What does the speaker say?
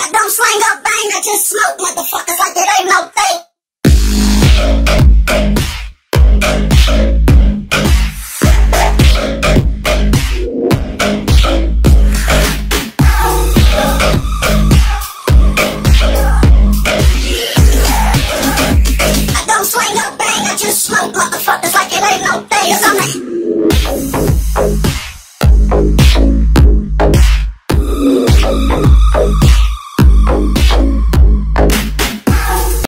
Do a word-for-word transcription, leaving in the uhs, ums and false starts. I don't slang up bang, I just smoke motherfuckers like it ain't no thing.